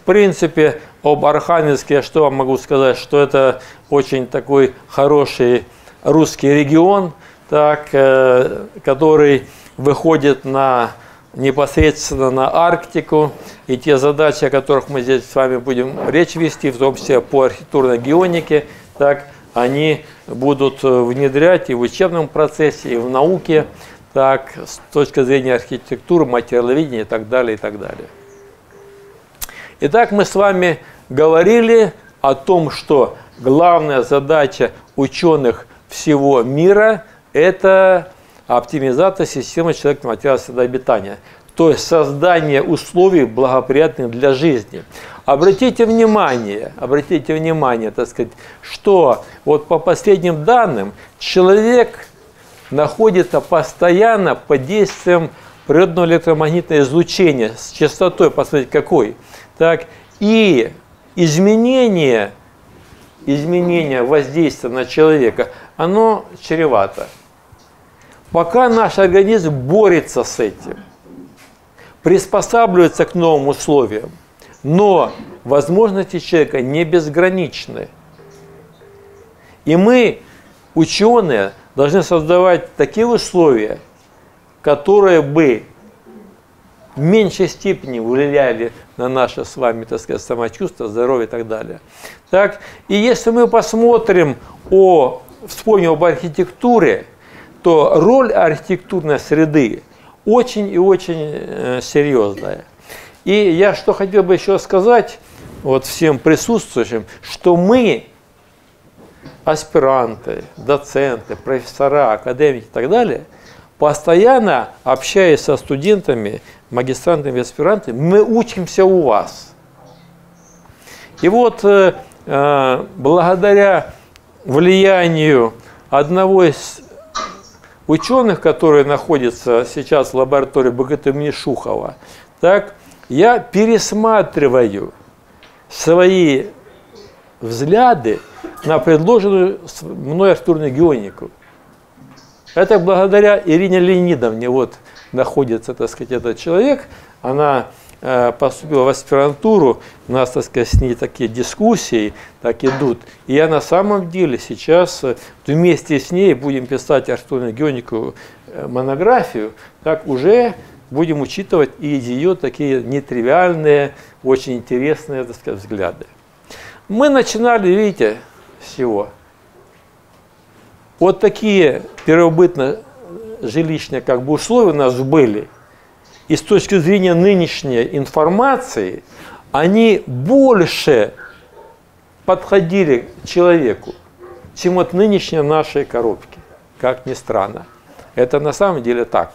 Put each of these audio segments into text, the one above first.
В принципе, об Архангельске я что вам могу сказать, что это очень такой хороший русский регион, так, который выходит на непосредственно на Арктику, и те задачи, о которых мы здесь с вами будем речь вести, в том числе по архитектурной геонике, так, они будут внедрять и в учебном процессе, и в науке, так, с точки зрения архитектуры, материаловедения и так далее, и так далее. Итак, мы с вами говорили о том, что главная задача ученых всего мира – это оптимизация системы человека-материала среды обитания, то есть создание условий, благоприятных для жизни. Обратите внимание, так сказать, что вот по последним данным человек находится постоянно под действием природного электромагнитного излучения с частотой, посмотрите, какой. Так, и изменение воздействия на человека, оно чревато. Пока наш организм борется с этим, приспосабливается к новым условиям, но возможности человека не безграничны. И мы, ученые, должны создавать такие условия, которые бы в меньшей степени влияли на наше с вами, так сказать, самочувствие, здоровье и так далее. Так, и если мы посмотрим, вспомним об архитектуре, то роль архитектурной среды очень и очень серьезная. И я что хотел бы еще сказать вот всем присутствующим, что мы, аспиранты, доценты, профессора, академики и так далее, постоянно общаясь со студентами, магистрантами и аспирантами, мы учимся у вас. И вот благодаря влиянию одного из ученых, которые находятся сейчас в лаборатории БГТУ имени Шухова, так, я пересматриваю свои взгляды на предложенную мной архитектурную геонику. Это благодаря Ирине Леонидовне вот находится, так сказать, этот человек. Она поступила в аспирантуру, у нас, так сказать, с ней такие дискуссии так идут. И я на самом деле сейчас вместе с ней будем писать архитектурную геонику монографию, так уже будем учитывать и ее такие нетривиальные, очень интересные, так сказать, взгляды. Мы начинали, видите, с чего? Вот такие первобытно-жилищные как бы условия у нас были. И с точки зрения нынешней информации, они больше подходили к человеку, чем от нынешней нашей коробки, как ни странно. Это на самом деле так.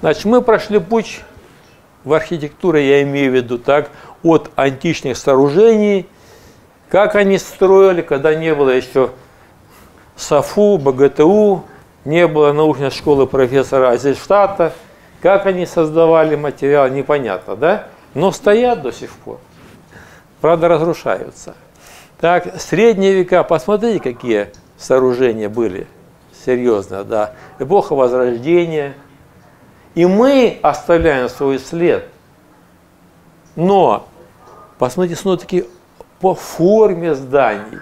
Значит, мы прошли путь в архитектуре, я имею в виду, так, от античных сооружений, как они строили, когда не было еще САФУ, БГТУ, не было научной школы профессора Азельштадта, как они создавали материал, непонятно, да? Но стоят до сих пор, правда, разрушаются. Так, средние века, посмотрите, какие сооружения были, серьезно, да, эпоха Возрождения. И мы оставляем свой след, но, посмотрите, снова-таки, по форме зданий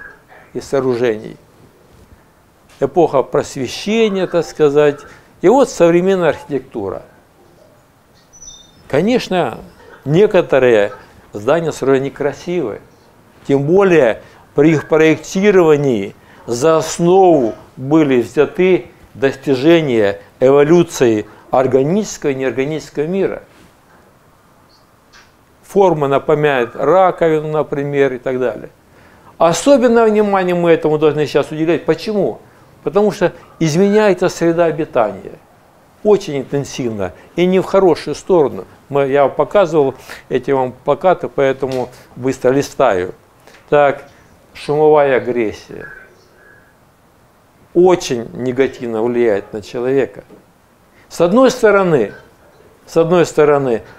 и сооружений. Эпоха Просвещения, так сказать, и вот современная архитектура. Конечно, некоторые здания сооружения красивые, тем более при их проектировании за основу были взяты достижения эволюции органического и неорганического мира. Форма напоминает раковину, например, и так далее. Особенное внимание мы этому должны сейчас уделять. Почему? Потому что изменяется среда обитания очень интенсивно и не в хорошую сторону. Я показывал эти вам плакаты, поэтому быстро листаю. Так, шумовая агрессия очень негативно влияет на человека. С одной стороны,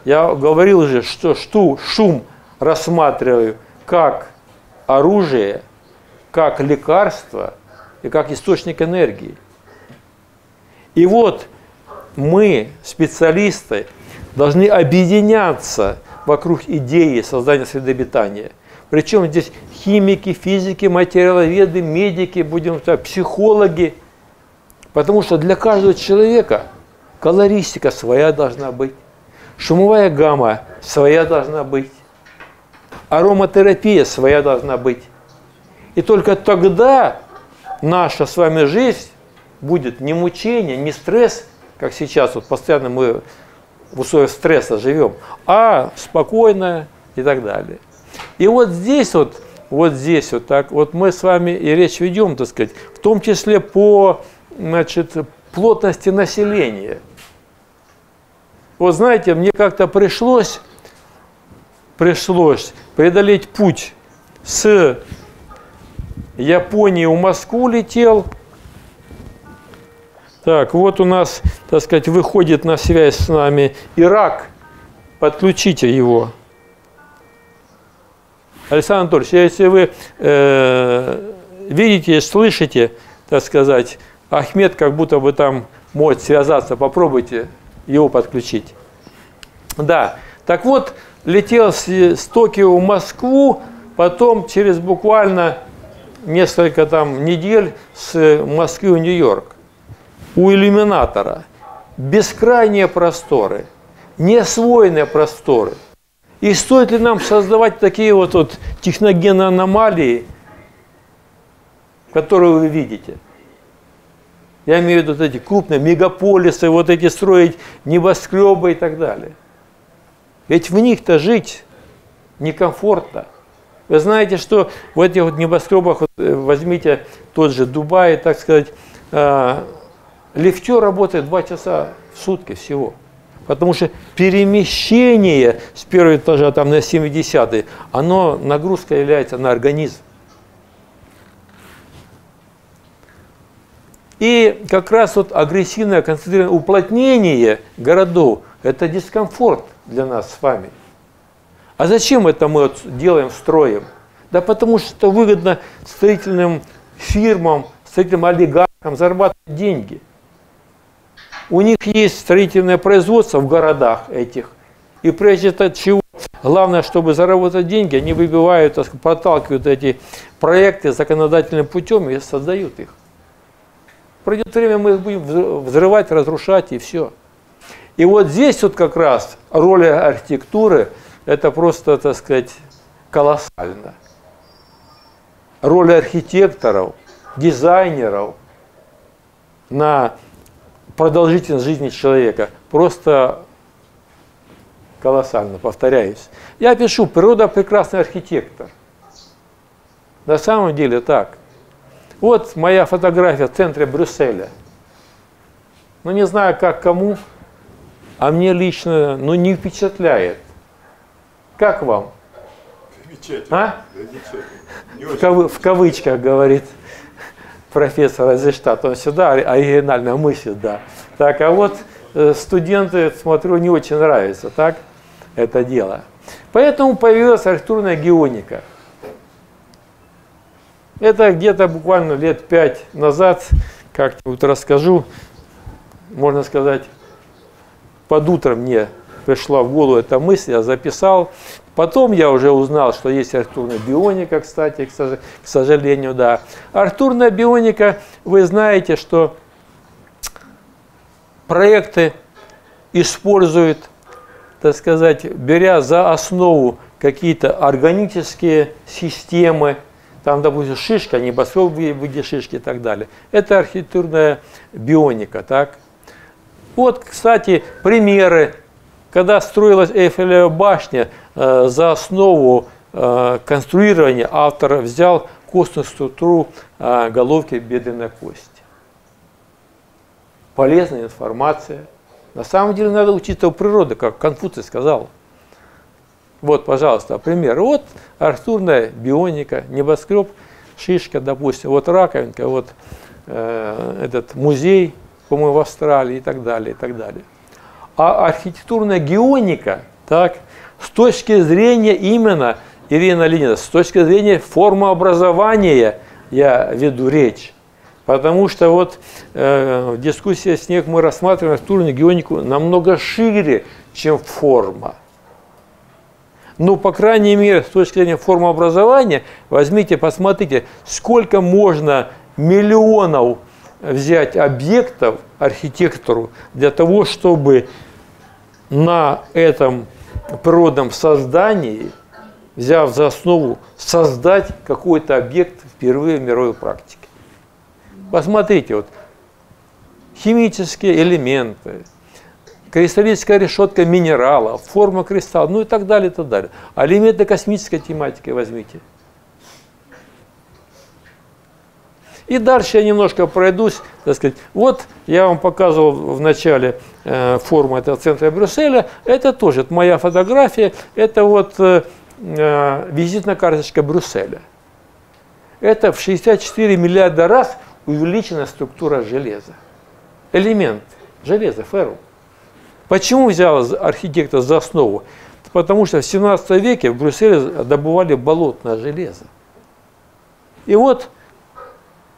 я говорил уже, что шум рассматриваю как оружие, как лекарство и как источник энергии. И вот мы, специалисты, должны объединяться вокруг идеи создания среды обитания. Причем здесь химики, физики, материаловеды, медики, будем сказать, психологи. Потому что для каждого человека колористика своя должна быть, шумовая гамма своя должна быть, ароматерапия своя должна быть. И только тогда наша с вами жизнь будет не мучение, не стресс, как сейчас, вот постоянно мы в условиях стресса живем, а спокойно и так далее. И вот здесь вот так вот мы с вами и речь ведем, так сказать, в том числе по, значит, плотности населения. Вот знаете, мне как-то пришлось преодолеть путь с Японии в Москву летел. Так, вот у нас, так сказать, выходит на связь с нами Ирак. Подключите его. Александр Анатольевич, если вы видите, слышите, так сказать, Ахмед как будто бы там может связаться, попробуйте его подключить. Да, так вот, летел с Токио в Москву, потом через буквально несколько там недель с Москвы в Нью-Йорк. У иллюминатора бескрайние просторы, неосвоенные просторы. И стоит ли нам создавать такие вот техногенные аномалии, которые вы видите? Я имею в виду вот эти крупные мегаполисы, вот эти строить небоскребы и так далее. Ведь в них-то жить некомфортно. Вы знаете, что в этих вот небоскребах, вот, возьмите тот же Дубай, так сказать, лифтер работает 2 часа в сутки всего. Потому что перемещение с первого этажа там, на 70-й, оно нагрузка является на организм. И как раз вот агрессивное концентрированное уплотнение городов – это дискомфорт для нас с вами. А зачем это мы вот делаем, строим? Да потому что выгодно строительным фирмам, строительным олигархам зарабатывать деньги. У них есть строительное производство в городах этих. И прежде всего, главное, чтобы заработать деньги, они выбивают, проталкивают эти проекты законодательным путем и создают их. Пройдет время, мы их будем взрывать, разрушать и все. И вот здесь вот как раз роль архитектуры – это просто, так сказать, колоссально. Роль архитекторов, дизайнеров на продолжительность жизни человека просто колоссально, повторяюсь. Я пишу «Природа – прекрасный архитектор». На самом деле так. Вот моя фотография в центре Брюсселя. Ну, не знаю, как кому, а мне лично, ну, не впечатляет. Как вам? Замечательно. А? Замечательно. В кавычках говорит профессор Азельштадт. Он всегда оригинально мыслит, да. Так, а вот студенты, смотрю, не очень нравится, так, это дело. Поэтому появилась архитектурная геоника. Это где-то буквально лет 5 назад, как-нибудь расскажу, можно сказать, под утро мне пришла в голову эта мысль, я записал. Потом я уже узнал, что есть архитектурная бионика, кстати, к сожалению, да. Архитектурная бионика, вы знаете, что проекты используют, так сказать, беря за основу какие-то органические системы. Там, допустим, шишка, небоскреб в виде шишки и так далее. Это архитектурная бионика, так? Вот, кстати, примеры, когда строилась Эйфелева башня, за основу конструирования автор взял костную структуру головки бедренной кости. Полезная информация. На самом деле надо учиться у природы, как Конфуций сказал. Вот, пожалуйста, пример. Вот архитектурная бионика, небоскреб, шишка, допустим, вот раковинка, вот этот музей, по-моему, в Австралии и так далее, и так далее. А архитектурная геоника, так, с точки зрения именно, Ирина Ленина, с точки зрения формообразования я веду речь. Потому что вот в дискуссии с ней мы рассматриваем архитектурную геонику намного шире, чем форма. Ну, по крайней мере, с точки зрения формообразования, возьмите, посмотрите, сколько можно миллионов взять объектов архитектору для того, чтобы на этом природном создании, взяв за основу, создать какой-то объект впервые в мировой практике. Посмотрите, вот, химические элементы, кристаллическая решетка минерала, форма кристалла, ну и так далее, и так далее. А элементы космической тематики возьмите. И дальше я немножко пройдусь, так сказать. Вот я вам показывал в начале форму этого центра Брюсселя. Это тоже это моя фотография. Это вот визитная карточка Брюсселя. Это в 64 миллиарда раз увеличена структура железа. Элемент железа, феррум. Почему взял архитектор за основу? Потому что в 17 веке в Брюсселе добывали болотное железо. И вот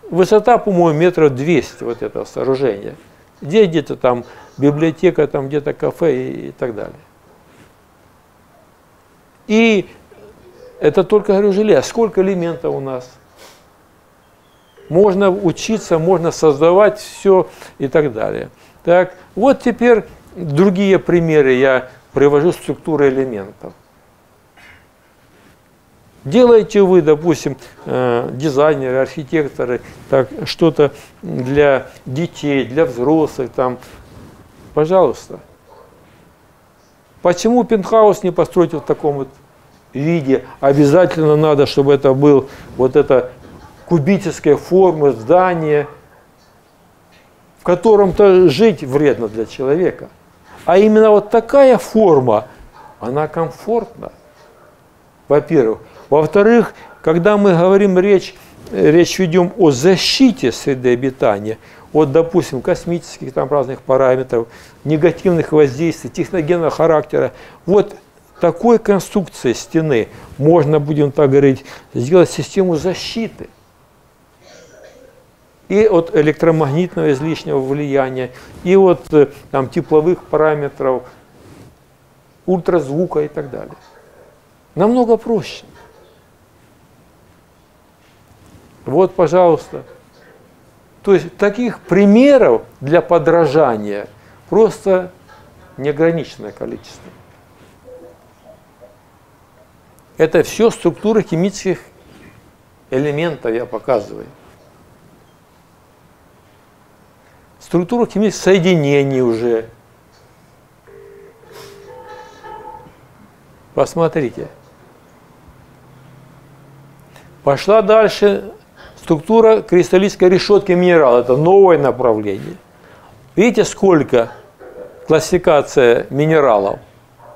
высота, по-моему, метров 200 вот этого сооружения. Где-то там библиотека, там где-то кафе и так далее. И это только, говорю, железо. Сколько элементов у нас? Можно учиться, можно создавать все и так далее. Так, вот теперь другие примеры я привожу структуры элементов. Делаете вы, допустим, дизайнеры, архитекторы, что-то для детей, для взрослых, там, пожалуйста. Почему пентхаус не построить в таком вот виде? Обязательно надо, чтобы это был вот это кубической формы здание, в котором-то жить вредно для человека. А именно вот такая форма, она комфортна, во-первых. Во-вторых, когда мы говорим речь ведем о защите среды обитания, от, допустим, космических там разных параметров, негативных воздействий, техногенного характера, вот такой конструкции стены можно, будем так говорить, сделать систему защиты. И от электромагнитного излишнего влияния, и от там, тепловых параметров, ультразвука и так далее. Намного проще. Вот, пожалуйста. То есть таких примеров для подражания просто неограниченное количество. Это все структуры химических элементов я показываю. Структуру химических соединений уже. Посмотрите. Пошла дальше структура кристаллической решетки минерала. Это новое направление. Видите, сколько классификация минералов?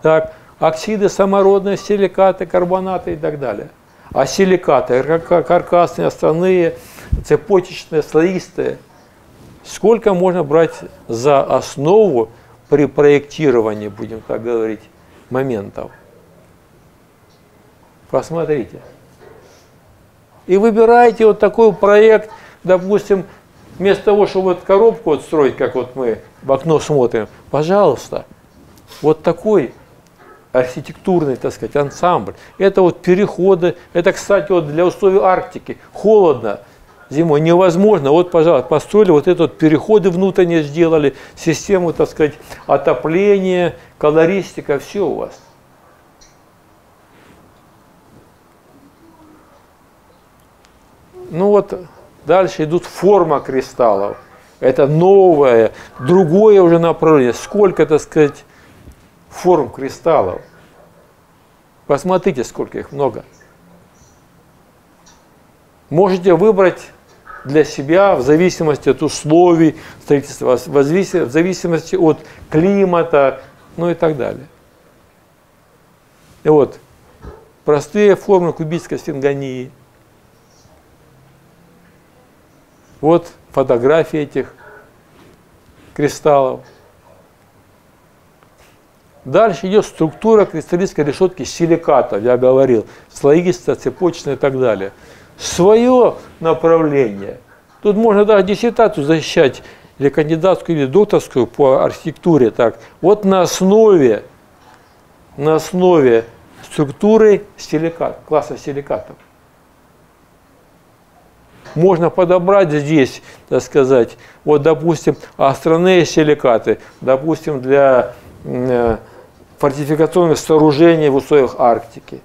Так, оксиды, самородные, силикаты, карбонаты и так далее. А силикаты, каркасные, островные, цепочечные, слоистые. Сколько можно брать за основу при проектировании, будем так говорить, моментов? Посмотрите. И выбираете вот такой проект, допустим, вместо того, чтобы вот коробку вот строить, как вот мы в окно смотрим, пожалуйста, вот такой архитектурный, так сказать, ансамбль. Это вот переходы, это, кстати, вот для условий Арктики, холодно. Зимой невозможно. Вот, пожалуйста, построили вот этот переходы внутренние сделали, систему, так сказать, отопления, колористика, все у вас. Ну вот, дальше идут форма кристаллов. Это новое, другое уже направление. Сколько, так сказать, форм кристаллов. Посмотрите, сколько их много. Можете выбрать для себя в зависимости от условий строительства, в зависимости от климата, ну и так далее. И вот простые формы кубической сфингонии. Вот фотографии этих кристаллов. Дальше идет структура кристаллической решетки силикатов, я говорил, слоистая, цепочная и так далее. Свое направление. Тут можно даже диссертацию защищать, или кандидатскую, или докторскую по архитектуре. Так. Вот на основе на основе структуры класса силикатов. Можно подобрать здесь, так сказать, вот, допустим, островные силикаты, допустим, для фортификационных сооружений в условиях Арктики.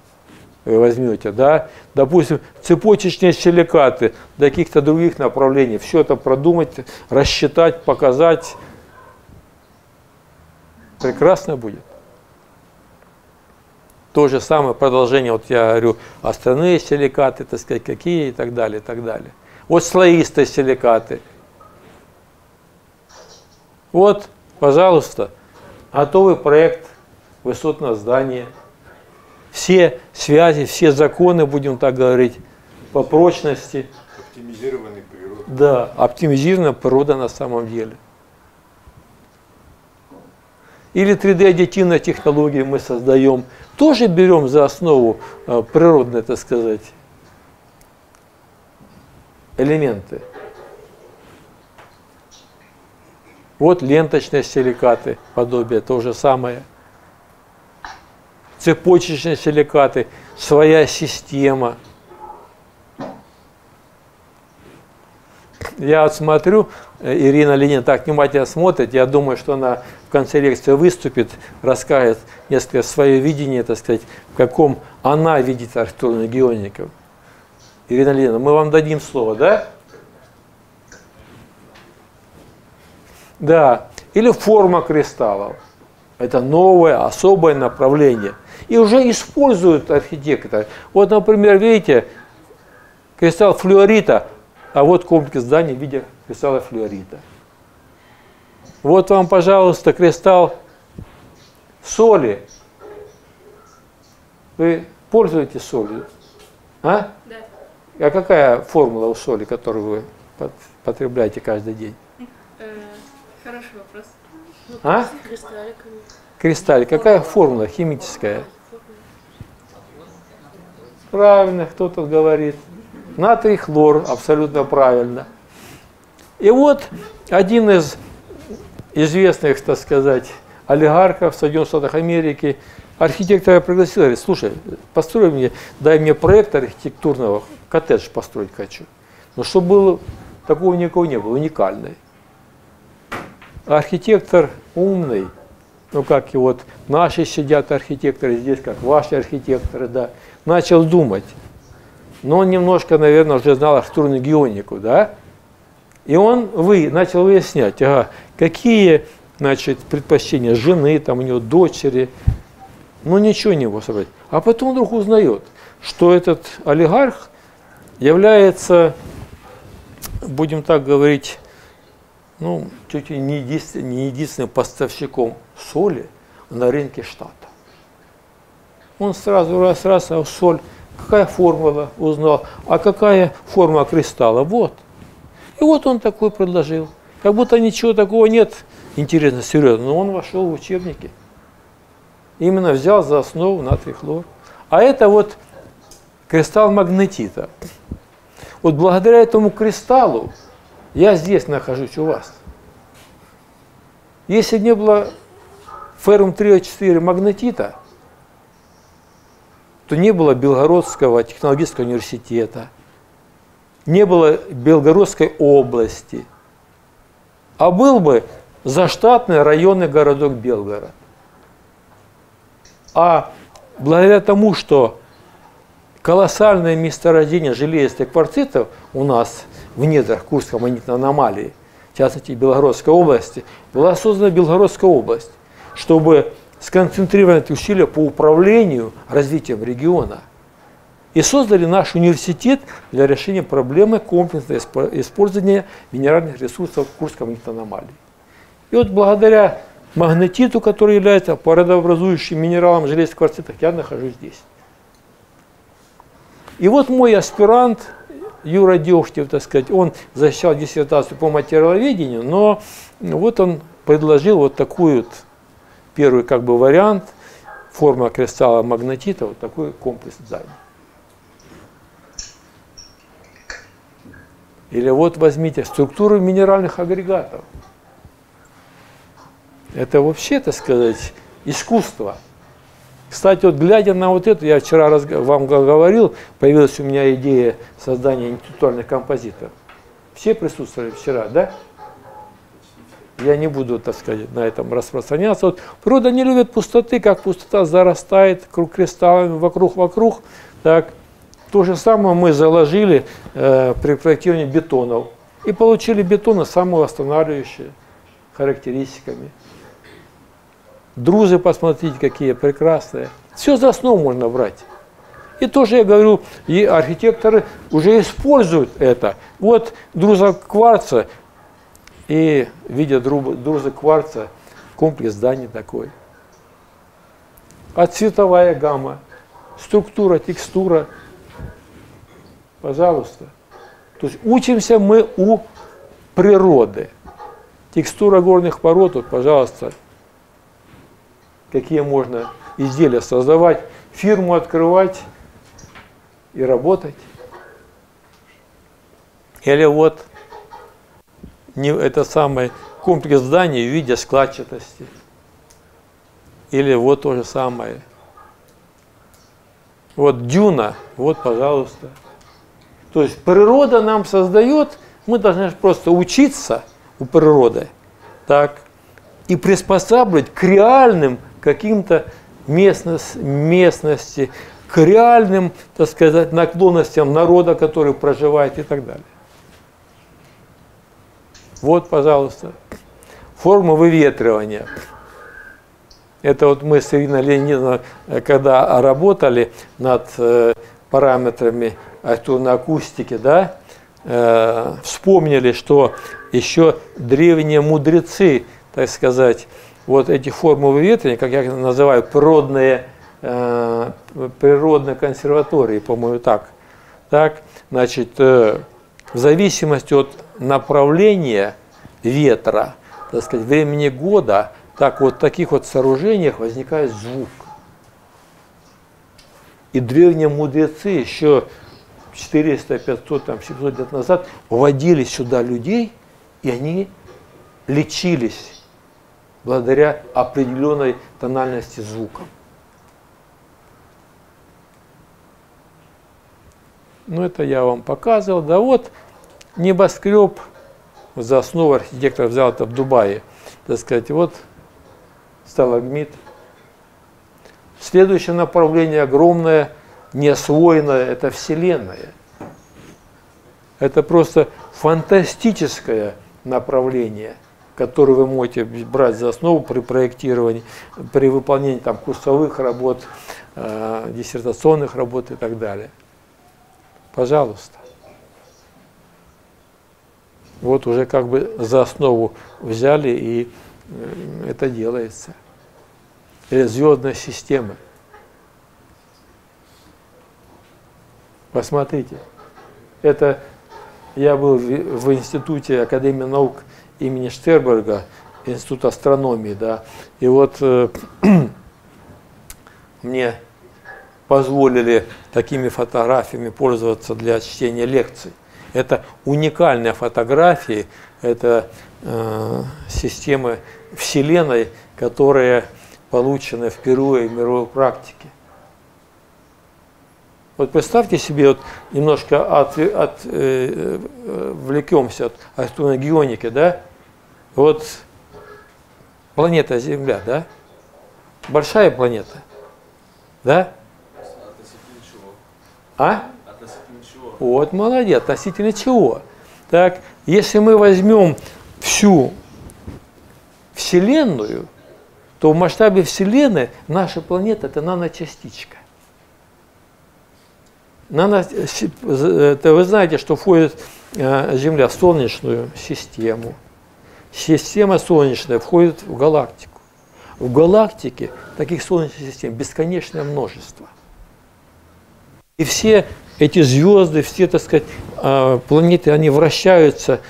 Вы возьмете, да, допустим, цепочечные силикаты для каких-то других направлений. Все это продумать, рассчитать, показать. Прекрасно будет. То же самое продолжение, вот я говорю, остальные силикаты, так сказать, какие и так далее, и так далее. Вот слоистые силикаты. Вот, пожалуйста, готовый проект высотного здания. Все связи, все законы, будем так говорить, по прочности. Оптимизированная природа. Да, оптимизированная природа на самом деле. Или 3D-аддитивная технология мы создаем. Тоже берем за основу природные, так сказать, элементы. Вот ленточные силикаты, подобие, то же самое. Цепочечные силикаты, своя система. Я вот смотрю, Ирина Ленина так внимательно смотрит, я думаю, что она в конце лекции выступит, расскажет несколько свое видение, так сказать, в каком она видит архитектурную геонику. Ирина Ленина, мы вам дадим слово, да? Да. Или форма кристаллов. Это новое, особое направление. И уже используют архитекторы. Вот, например, видите, кристалл флюорита, а вот комплекс зданий в виде кристалла флюорита. Вот вам, пожалуйста, кристалл соли. Вы пользуетесь солью? А? Да. А какая формула у соли, которую вы потребляете каждый день? Хороший вопрос. А? Кристаллик. Какая формула химическая? Правильно, кто тут говорит. Натрий хлор, абсолютно правильно. И вот один из известных, так сказать, олигархов Соединенных Штатов Америки, архитектора пригласил, говорит, слушай, построй мне, дай мне проект архитектурного, коттедж построить хочу. Но чтобы было, такого никого не было, уникальный. Архитектор умный, ну как и вот наши сидят архитекторы здесь, как ваши архитекторы, да, начал думать. Но он немножко, наверное, уже знал архитектурную геонику, да? И он начал выяснять, ага, какие, значит, предпочтения жены, там у него дочери, ну ничего не его собрать. А потом вдруг узнает, что этот олигарх является, будем так говорить, ну, чуть ли не единственным поставщиком соли на рынке штата. Он сразу раз, а соль, какая формула, узнал, а какая форма кристалла, вот. И вот он такой предложил. Как будто ничего такого нет, интересно, серьезно, но он вошел в учебники. Именно взял за основу натрий хлор. А это вот кристалл магнетита. Вот благодаря этому кристаллу я здесь нахожусь у вас. Если не было феррум-3О4 магнетита, то не было Белгородского технологического университета, не было Белгородской области, а был бы заштатный районный городок Белгород. А благодаря тому, что колоссальное месторождение железистых кварцитов у нас в недрах Курской магнитной аномалии, в частности, Белгородской области, была создана Белгородская область, чтобы сконцентрировать усилия по управлению развитием региона. И создали наш университет для решения проблемы комплексного использования минеральных ресурсов Курской магнитной аномалии. И вот благодаря магнетиту, который является породообразующим минералом железных кварцитов, я нахожусь здесь. И вот мой аспирант Юра Дегтев, так сказать, он защищал диссертацию по материаловедению, но вот он предложил вот такую вот, первый как бы вариант, форма кристалла магнетита, вот такой комплекс зданий. Или вот возьмите структуру минеральных агрегатов. Это вообще, так сказать, искусство. Кстати, вот глядя на вот это, я вчера вам говорил, появилась у меня идея создания интеллектуальных композитов. Все присутствовали вчера, да? Я не буду, так сказать, на этом распространяться. Вот природа не любит пустоты, как пустота зарастает кристаллами вокруг. Так. То же самое мы заложили при проектировании бетонов. И получили бетоны самовосстанавливающие характеристиками. Друзы, посмотрите, какие прекрасные. Все за основу можно брать. И тоже я говорю, и архитекторы уже используют это. Вот друза кварца, и видя друза кварца, комплекс зданий такой. А цветовая гамма, структура, текстура. Пожалуйста. То есть учимся мы у природы. Текстура горных пород, вот, пожалуйста, какие можно изделия создавать, фирму открывать и работать. Или вот это самый комплекс зданий в виде складчатости. Или вот то же самое. Вот дюна, вот, пожалуйста. То есть природа нам создает, мы должны просто учиться у природы, так, и приспосабливать к реальным каким-то местности, к реальным, так сказать, наклонностям народа, который проживает и так далее. Вот, пожалуйста, форма выветривания. Это вот мы с Ириной Леонидовной, когда работали над параметрами архитектурной акустики, да, вспомнили, что еще древние мудрецы, так сказать, вот эти формы выветривания, как я их называю, природные консерватории, по-моему, так, значит, в зависимости от направления ветра, так сказать, времени года, так вот в таких вот сооружениях возникает звук. И древние мудрецы еще 400, 500, там, 700 лет назад вводили сюда людей, и они лечились благодаря определенной тональности звука. Ну, это я вам показывал. Да вот небоскреб, за основу архитектор взял это в Дубае, так сказать, вот сталагмит. Следующее направление огромное, неосвоенное, это Вселенная. Это просто фантастическое направление, которое вы можете брать за основу при проектировании, при выполнении там, курсовых работ, диссертационных работ и так далее. Пожалуйста. Вот уже как бы за основу взяли, и это делается. Или звездная система. Посмотрите. Это я был в институте Академии наук имени Штерберга, институт астрономии, да. И вот мне позволили такими фотографиями пользоваться для чтения лекций. Это уникальные фотографии, это системы Вселенной, которые получены впервые в мировой практике. Вот представьте себе, вот немножко отвлекемся от архитектурной геоники, да? Вот планета Земля, да? Большая планета, да? Относительно чего? А? Относительно чего? Вот, молодец, относительно чего? Так, если мы возьмем всю Вселенную, то в масштабе Вселенной наша планета – это наночастичка. Это вы знаете, что входит Земля в Солнечную систему. Система Солнечная входит в галактику. В галактике таких солнечных систем бесконечное множество. И все эти звезды, все, так сказать, планеты, они вращаются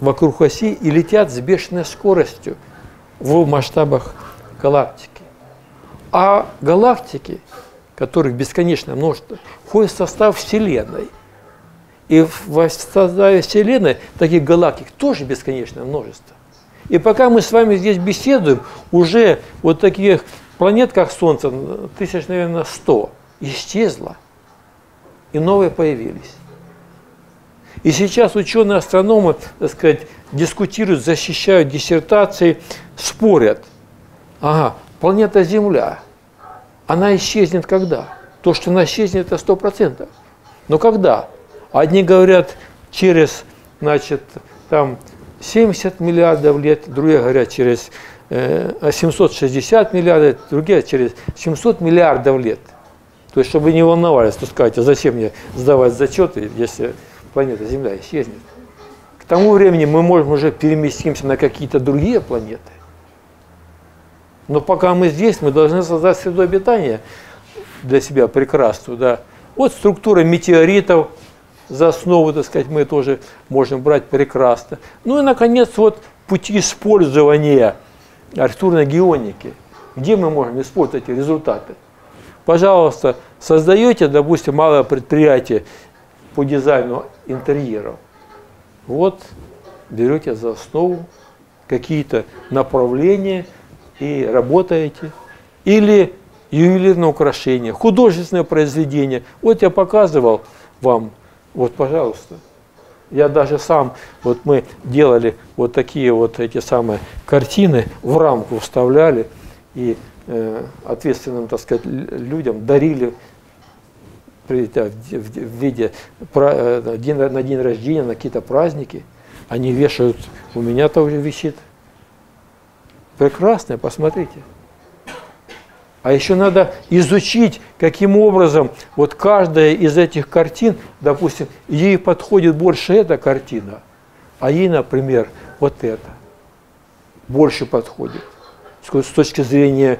вокруг оси и летят с бешеной скоростью в масштабах галактики. А галактики, которых бесконечное множество, входит в состав Вселенной. И в составе Вселенной таких галактик тоже бесконечное множество. И пока мы с вами здесь беседуем, уже вот таких планет, как Солнце, тысяч, наверное, 100 исчезло, и новые появились. И сейчас ученые-астрономы, так сказать, дискутируют, защищают диссертации, спорят. Ага, планета Земля, она исчезнет когда? То, что она исчезнет, это 100%. Но когда? Одни говорят, через, значит, там 70 миллиардов лет, другие говорят, через 760 миллиардов, другие через 700 миллиардов лет. То есть, чтобы не волновались, то скажете, зачем мне сдавать зачеты, если планета Земля исчезнет. К тому времени мы можем уже переместимся на какие-то другие планеты. Но пока мы здесь, мы должны создать среду обитания для себя прекрасную. Да. Вот структура метеоритов, за основу, так сказать, мы тоже можем брать прекрасно. Ну и, наконец, вот пути использования архитектурной геоники. Где мы можем использовать эти результаты? Пожалуйста, создаете, допустим, малое предприятие по дизайну интерьеров. Вот берете за основу какие-то направления и работаете. Или ювелирное украшение, художественное произведение. Вот я показывал вам, вот, пожалуйста. Я даже сам, вот мы делали вот такие вот эти самые картины, в рамку вставляли и ответственным, так сказать, людям дарили в виде на день рождения, на какие-то праздники. Они вешают, у меня тоже висит. Прекрасно, посмотрите. А еще надо изучить, каким образом вот каждая из этих картин, допустим, ей подходит больше эта картина, а ей, например, вот эта больше подходит. С точки зрения,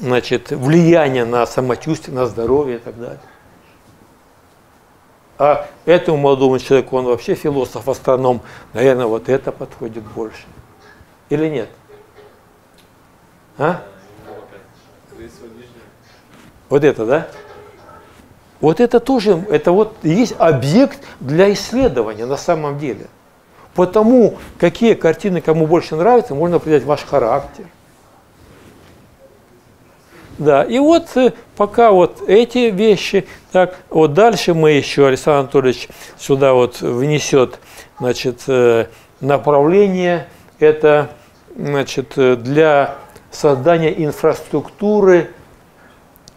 значит, влияния на самочувствие, на здоровье и так далее. А этому молодому человеку, он вообще философ-астроном, наверное, вот это подходит больше. Или нет? А? Вот это, да? Вот это тоже, это вот есть объект для исследования на самом деле. Потому какие картины кому больше нравятся, можно определять ваш характер. Да, и вот пока вот эти вещи, так, вот дальше мы еще, Александр Анатольевич сюда вот внесет, значит, направление, это, значит, для создания инфраструктуры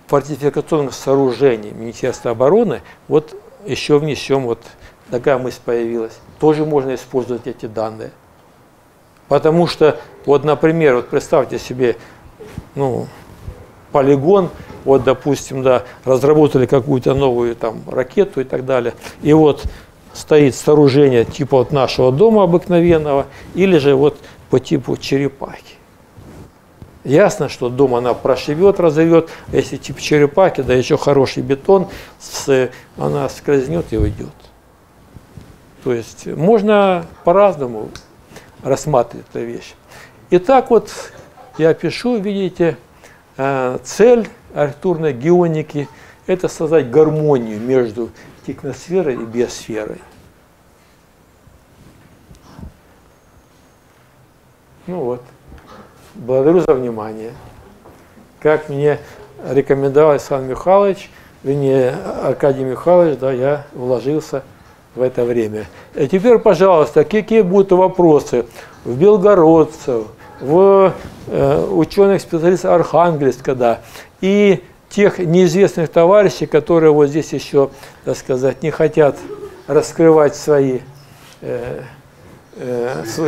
фортификационных сооружений Министерства обороны, вот еще внесем, вот такая мысль появилась. Тоже можно использовать эти данные. Потому что, вот, например, вот представьте себе, ну, полигон, вот, допустим, да, разработали какую-то новую там ракету и так далее, и вот стоит сооружение типа вот нашего дома обыкновенного, или же вот по типу черепахи. Ясно, что дом она прошивет, разорвет, а если типа черепахи, да еще хороший бетон, она скользнет и уйдет. То есть можно по-разному рассматривать эту вещь. Итак, вот я пишу, видите, цель архитектурной геоники – это создать гармонию между техносферой и биосферой. Ну вот. Благодарю за внимание. Как мне рекомендовал Александр Михайлович, вернее, Аркадий Михайлович, да, я вложился в это время. И теперь, пожалуйста, какие будут вопросы в белгородцев, в ученых-специалистов Архангельска, да, и тех неизвестных товарищей, которые вот здесь еще, так сказать, не хотят раскрывать свои...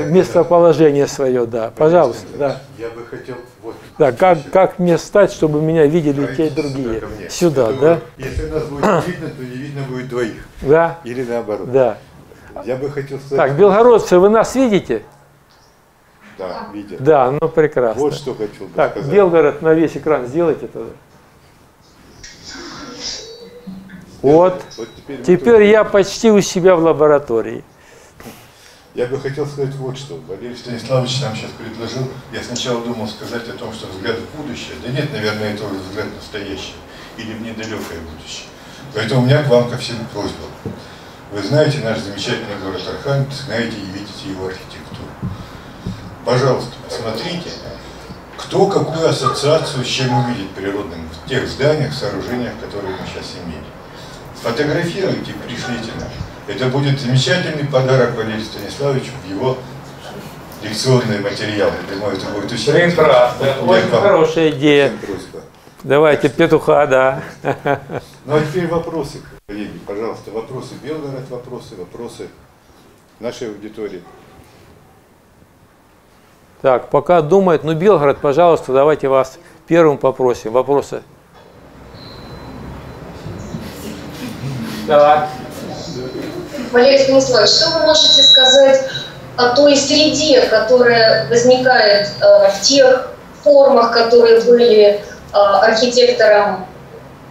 местоположение свое, да. Пожалуйста, да. Я бы хотел вот. Да, как мне стать, чтобы меня видели те и другие? Сюда, я думаю, да? Если нас будет видно, то не видно будет двоих. Да. Или наоборот. Да. Я бы хотел сказать. Так, белгородцы, вы нас видите? Да, видят. Да, ну прекрасно. Вот что хотел бы так, сказать. Так, Белгород на весь экран сделайте тогда. Вот. Теперь я почти у себя в лаборатории. Я бы хотел сказать вот что. Валерий Станиславович нам сейчас предложил. Я сначала думал сказать о том, что взгляд в будущее. Да нет, наверное, это взгляд в настоящее. Или в недалекое будущее. Поэтому у меня к вам ко всем просьба. Вы знаете наш замечательный город Архангельск, знаете и видите его архитектуру. Пожалуйста, посмотрите, кто какую ассоциацию с чем увидит природным в тех зданиях, сооружениях, которые мы сейчас имеем. Сфотографируйте, пришлите нам. Это будет замечательный подарок Валерию Станиславовичу в его лекционные материалы. Думаю, это будет еще очень хорошая идея. Давайте петуха, да. Ну а теперь вопросы, коллеги, пожалуйста. Вопросы Белгород, вопросы нашей аудитории. Так, пока думает, ну Белгород, пожалуйста, давайте вас первым попросим. Вопросы. Так. Валерий Станиславович, что вы можете сказать о той среде, которая возникает в тех формах, которые были архитектором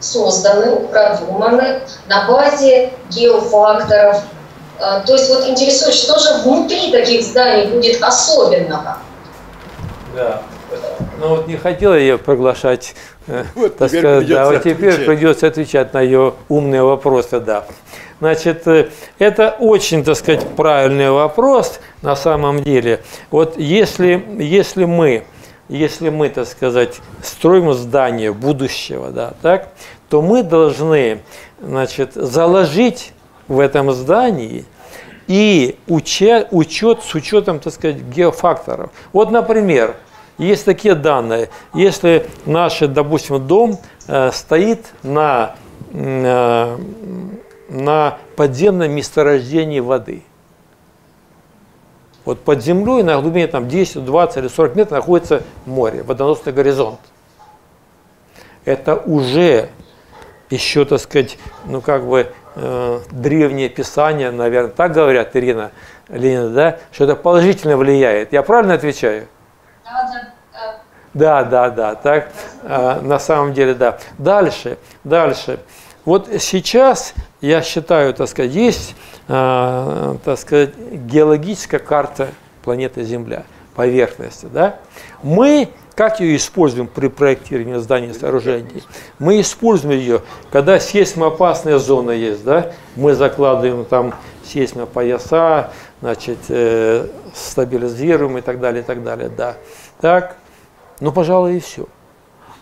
созданы, продуманы на базе геофакторов? То есть вот интересует, что же внутри таких зданий будет особенного? Да, ну вот не хотела я приглашать, вот, так теперь сказать, да, вот теперь отвечать. Придется отвечать на ее умные вопросы, да. Значит, это очень, так сказать, правильный вопрос на самом деле. Вот если мы, так сказать, строим здание будущего, да, так, то мы должны, значит, заложить в этом здании и с учетом, так сказать, геофакторов. Вот, например, есть такие данные. Если наш, допустим, дом стоит на подземном месторождении воды. Вот под землей на глубине там, 10, 20 или 40 метров находится море, водоносный горизонт. Это уже еще, так сказать, ну как бы древние писания, наверное, так говорят, Ирина Ленина, да, что это положительно влияет. Я правильно отвечаю? Да. Так, на самом деле, да. Дальше. Вот сейчас, я считаю, так сказать, есть, так сказать, геологическая карта планеты Земля, поверхности, да? Мы как ее используем при проектировании зданий и сооружений? Мы используем ее, когда сейсмоопасная зона есть, да? Мы закладываем там сейсмопояса, значит, стабилизируем и так далее, да. Так, ну, пожалуй, и все.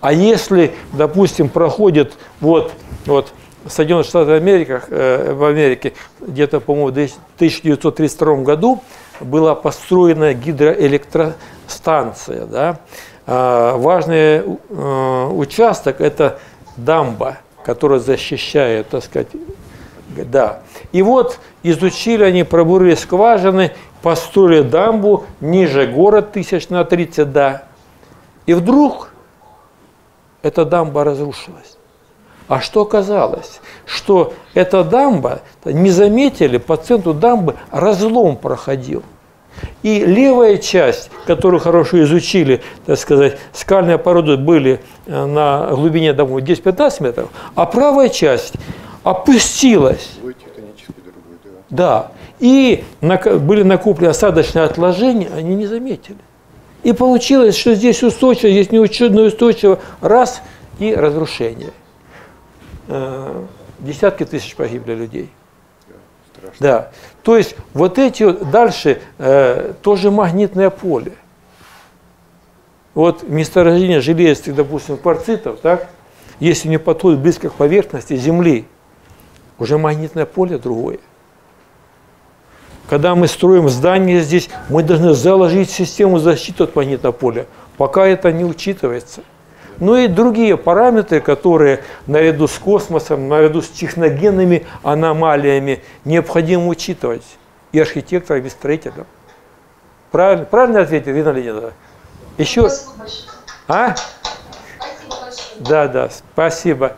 А если, допустим, проходит вот Соединенных Штатов Америки, в Америке где-то, по-моему, в 1932 году была построена гидроэлектростанция. Да? Важный участок – это дамба, которая защищает, так сказать, да. И вот изучили они, пробурили скважины, построили дамбу ниже город 1000 на 30, да. И вдруг эта дамба разрушилась. А что оказалось? Что эта дамба, не заметили, по центру дамбы разлом проходил. И левая часть, которую хорошо изучили, так сказать, скальные породы были на глубине, думаю, 10-15 метров, а правая часть опустилась. Да. И были накоплены осадочные отложения, они не заметили. И получилось, что здесь устойчиво, здесь неустойчиво, раз, и разрушение. Десятки тысяч погибли людей. Страшно. Да. То есть вот эти вот, дальше тоже магнитное поле. Вот месторождение железных, допустим, кварцитов, так, если не подходит близко к поверхности Земли, уже магнитное поле другое. Когда мы строим здание здесь, мы должны заложить систему защиты от магнитного поля. Пока это не учитывается. Ну и другие параметры, которые наряду с космосом, наряду с техногенными аномалиями необходимо учитывать и архитекторам, и строителям. Правильно ответил, Ирина Ленина? Еще? Спасибо большое. А? Спасибо большое. Да, спасибо.